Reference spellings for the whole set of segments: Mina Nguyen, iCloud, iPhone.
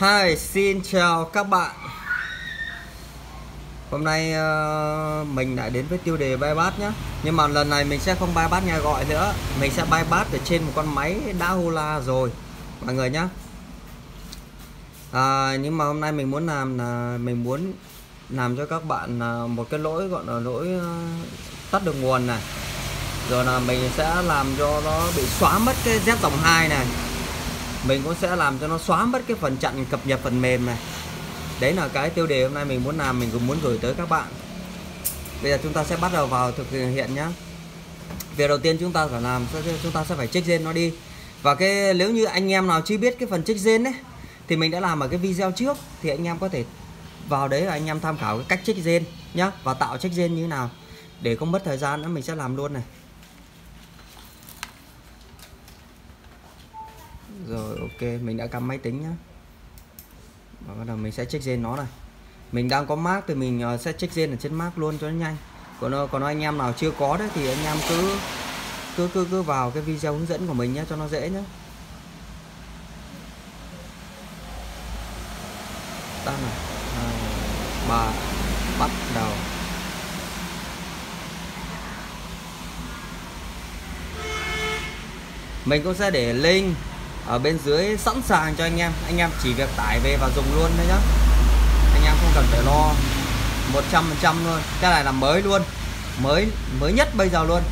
Hi, xin chào các bạn. Hôm nay mình lại đến với tiêu đề bypass nhé. Nhưng mà lần này mình sẽ không bypass nhà gọi nữa. Mình sẽ bypass ở trên một con máy đã hula rồi mọi người nhé. Nhưng mà hôm nay mình muốn làm là mình muốn làm cho các bạn một cái lỗi gọi là lỗi tắt được nguồn này. Rồi là mình sẽ làm cho nó bị xóa mất cái Z dòng 2 này. Mình cũng sẽ làm cho nó xóa mất cái phần chặn cập nhật phần mềm này. Đấy là cái tiêu đề hôm nay mình muốn làm, mình cũng muốn gửi tới các bạn. Bây giờ chúng ta sẽ bắt đầu vào thực hiện nhé. Việc đầu tiên chúng ta phải làm, chúng ta sẽ phải check gen nó đi. Và cái nếu như anh em nào chưa biết cái phần check gen ấy, thì mình đã làm ở cái video trước. Thì anh em có thể vào đấy và anh em tham khảo cái cách check gen nhé. Và tạo check gen như thế nào. Để không mất thời gian nữa mình sẽ làm luôn này. Rồi ok, mình đã cắm máy tính nhá. Và bắt đầu mình sẽ check gen nó này. Mình đang có Mac thì mình sẽ check gen ở trên Mac luôn cho nó nhanh. Còn anh em nào chưa có đấy thì anh em cứ vào cái video hướng dẫn của mình nhé cho nó dễ nhé. Đang này. Và bắt đầu. Mình cũng sẽ để link ở bên dưới sẵn sàng cho anh em. Anh em chỉ việc tải về và dùng luôn đấy nhá. Anh em không cần phải lo, 100% luôn. Cái này là mới luôn, mới nhất bây giờ luôn.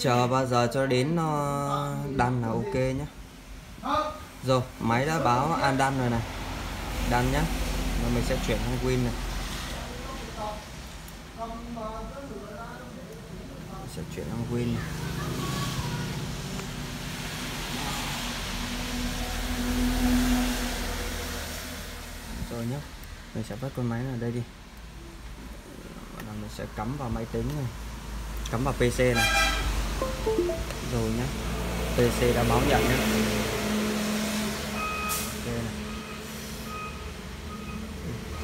Chờ bao giờ cho đến đăng là ok nhé. Rồi máy đã báo an đăng rồi này, đăng nhé. Rồi mình sẽ chuyển sang Win này, mình sẽ chuyển sang Win này. Rồi nhé, mình sẽ vứt con máy này đây đi. Rồi mình sẽ cắm vào máy tính này, cắm vào PC này. Rồi nhé, PC đã báo nhận nhé. Okay này.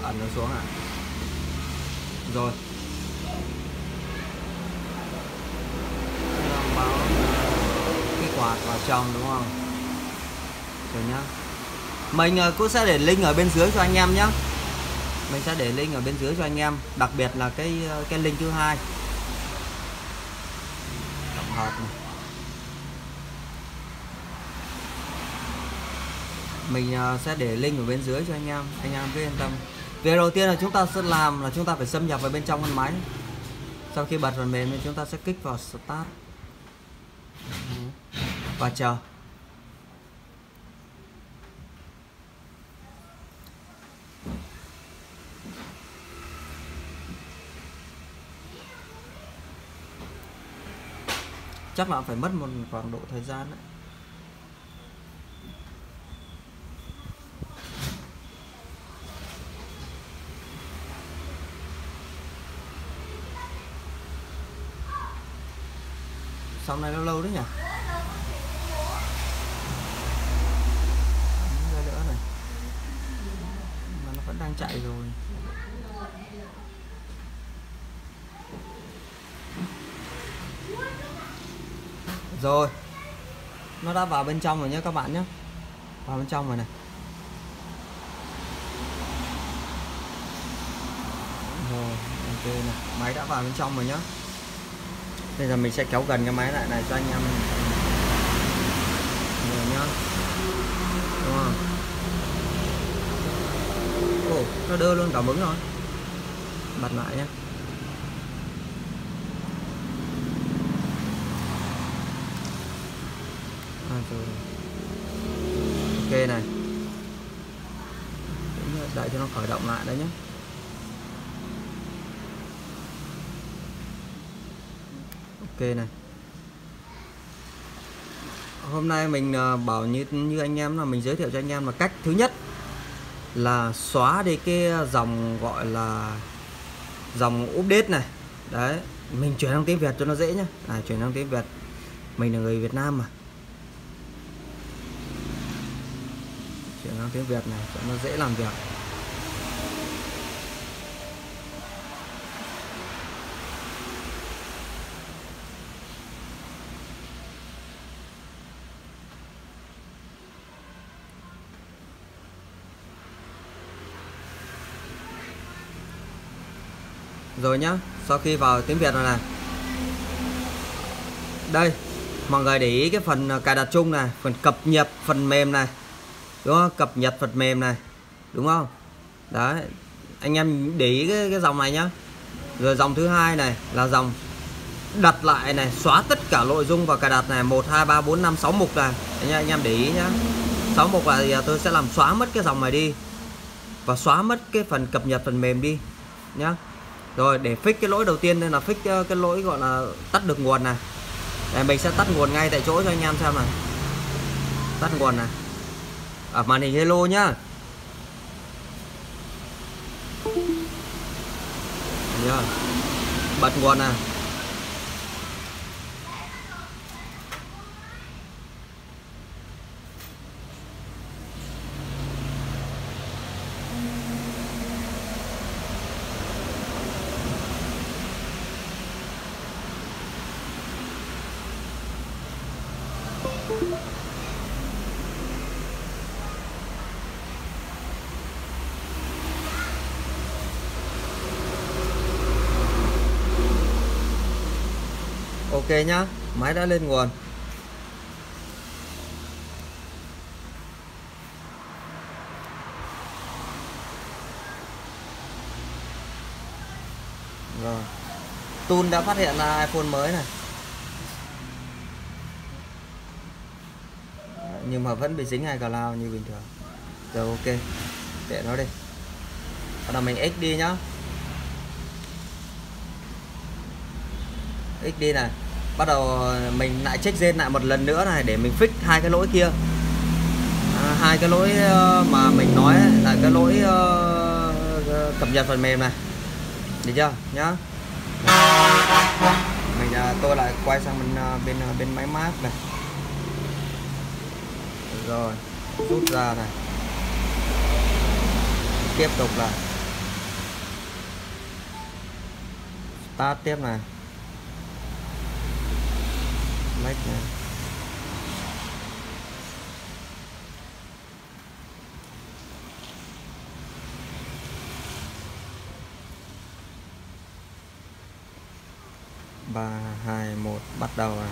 Ấn nó xuống ạ. Rồi báo cái quạt vào trong đúng không. Rồi nhá, mình cũng sẽ để link ở bên dưới cho anh em nhé. Mình sẽ để link ở bên dưới cho anh em, đặc biệt là cái link thứ hai. Mình sẽ để link ở bên dưới cho anh em. Anh em cứ yên tâm. Việc đầu tiên là chúng ta sẽ làm là chúng ta phải xâm nhập vào bên trong con máy. Sau khi bật phần mềm thì chúng ta sẽ kích vào Start và chờ. Chắc là phải mất một khoảng độ thời gian đấy. Sau này nó lâu đấy nhỉ. Đây nữa này. Mà nó vẫn đang chạy rồi. Rồi, nó đã vào bên trong rồi nhé các bạn nhé. Vào bên trong rồi này. Rồi, ok này. Máy đã vào bên trong rồi nhé. Bây giờ mình sẽ kéo gần cái máy lại này cho anh em. Rồi nhá. Đúng không? Ồ, nó đưa luôn cảm ứng rồi. Bật lại nhé. này rồi. Ok này, đợi cho nó khởi động lại đấy nhé. Ok này, hôm nay mình bảo như anh em là mình giới thiệu cho anh em là cách thứ nhất là xóa đi cái dòng gọi là dòng update này. Đấy, mình chuyển sang tiếng Việt cho nó dễ nhé. Chuyển sang tiếng Việt, mình là người Việt Nam mà. Chuyển sang tiếng Việt này cho nó dễ làm việc. Rồi nhá, sau khi vào tiếng Việt rồi này, đây mọi người để ý cái phần cài đặt chung này, phần cập nhật phần mềm này, đúng không? Cập nhật phần mềm này, đúng không? Đấy, anh em để ý cái dòng này nhá. Rồi dòng thứ hai này là dòng đặt lại này, xóa tất cả nội dung và cài đặt này, 1, 2, 3, 4, 5, 6 mục này. Đấy, anh em để ý nhá, 6 mục là thì tôi sẽ làm xóa mất cái dòng này đi và xóa mất cái phần cập nhật phần mềm đi nhá. Rồi để fix cái lỗi đầu tiên nên là fix cái lỗi gọi là tắt được nguồn này. Để mình sẽ tắt nguồn ngay tại chỗ cho anh em xem này. Tắt nguồn này. Ở màn hình hello nhá. Bật nguồn này. Ok nhá, máy đã lên nguồn. Rồi, tool đã phát hiện là iPhone mới này, nhưng mà vẫn bị dính iCloud như bình thường. Rồi ok, để nó đi. Bắt đầu mình x đi nhá, x đi này. Bắt đầu mình lại check gen lại một lần nữa này để mình fix hai cái lỗi kia. Hai cái lỗi mà mình nói ấy, là cái lỗi cập nhật phần mềm này. Được chưa nhá. Tôi lại quay sang bên máy mát này. Rồi, rút ra này. Tiếp tục là start tiếp này. Này. Ba, hai, một, bắt đầu à.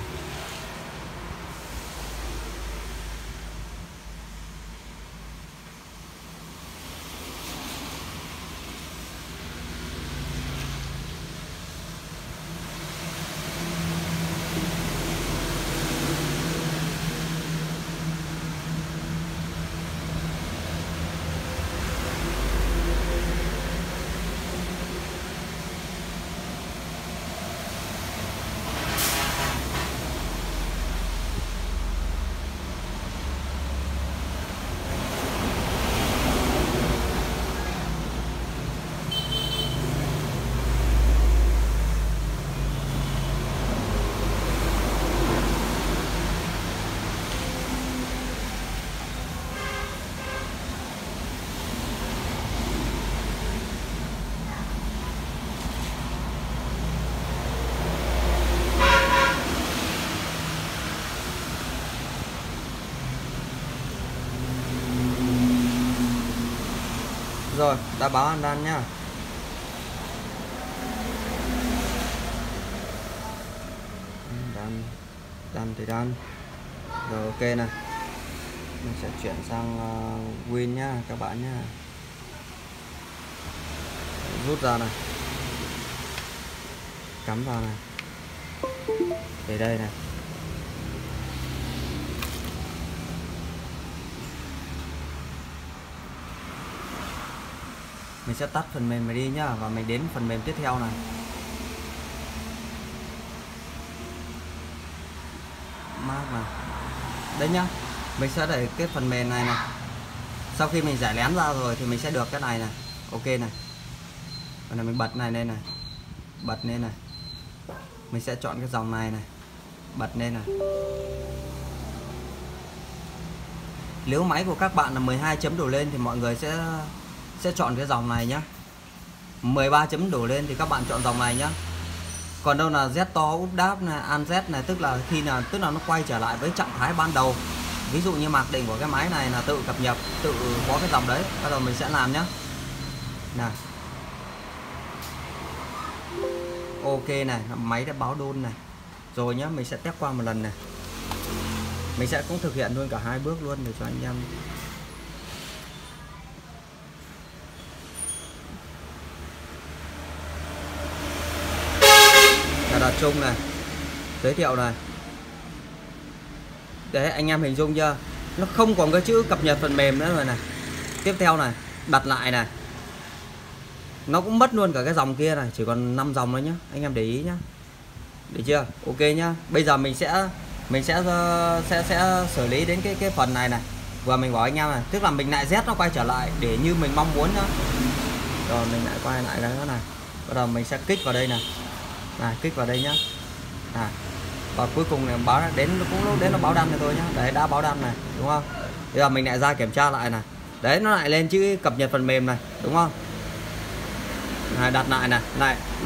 Rồi, đã báo an đan nhá. Đan thì đan. Rồi ok này. Mình sẽ chuyển sang Win nhá các bạn nhá. Rút ra này. Cắm vào này. Để đây này. Mình sẽ tắt phần mềm này đi nhá, và mình đến phần mềm tiếp theo này. Đấy nhá, mình sẽ để cái phần mềm này này. Sau khi mình giải lén ra rồi thì mình sẽ được cái này này, ok này. Còn này mình bật này lên này, bật lên này. Mình sẽ chọn cái dòng này này, bật lên này. Nếu máy của các bạn là 12 chấm đổ lên thì mọi người sẽ chọn cái dòng này nhá. 13 chấm đổ lên thì các bạn chọn dòng này nhá. Còn đâu là Z to úp đáp này, an Z này, tức là nó quay trở lại với trạng thái ban đầu. Ví dụ như mặc định của cái máy này là tự cập nhật, tự có cái dòng đấy. Bắt đầu mình sẽ làm nhá. Nào. Ok này, máy đã báo đôn này. Rồi nhá, mình sẽ test qua một lần này. Mình sẽ cũng thực hiện luôn cả hai bước luôn để cho anh em. Đặt chung này, giới thiệu này. Đấy, anh em hình dung chưa? Nó không còn cái chữ cập nhật phần mềm nữa rồi này. Tiếp theo này, đặt lại này. Nó cũng mất luôn cả cái dòng kia này, chỉ còn 5 dòng thôi nhá. Anh em để ý nhá. Được chưa? Ok nhá. Bây giờ mình sẽ xử lý đến cái phần này này. Vừa mình bảo anh em này, tức là mình lại Z nó quay trở lại để như mình mong muốn nhá. Rồi mình lại quay lại cái này. Bắt đầu mình sẽ kích vào đây này. Này, kích vào đây nhá. À, và cuối cùng này báo đến nó báo đăng cho tôi nhá. Đấy, đã báo đăng này, đúng không? Bây giờ mình lại ra kiểm tra lại này. Đấy, nó lại lên chữ cập nhật phần mềm này, đúng không? Này, đặt lại này,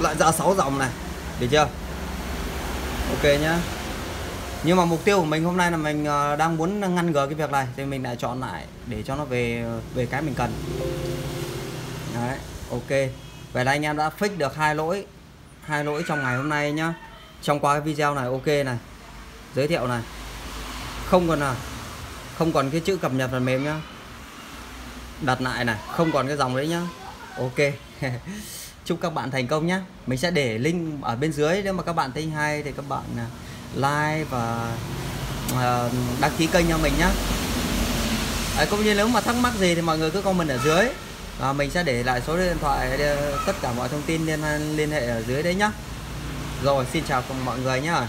lại ra 6 dòng này. Được chưa? Ok nhá. Nhưng mà mục tiêu của mình hôm nay là mình đang muốn ngăn ngừa cái việc này thì mình lại chọn lại để cho nó về cái mình cần. Đấy, ok. Vậy là anh em đã fix được hai lỗi trong ngày hôm nay nhá. Trong qua cái video này, ok này, giới thiệu này, không còn cái chữ cập nhật phần mềm nhá, đặt lại này, không còn cái dòng đấy nhá. Ok. Chúc các bạn thành công nhá. Mình sẽ để link ở bên dưới, nếu mà các bạn thấy hay thì các bạn like và đăng ký kênh cho mình nhá. Cũng như nếu mà thắc mắc gì thì mọi người cứ comment ở dưới. Mình sẽ để lại số điện thoại, tất cả mọi thông tin liên hệ ở dưới đấy nhá. Rồi, xin chào mọi người nhá.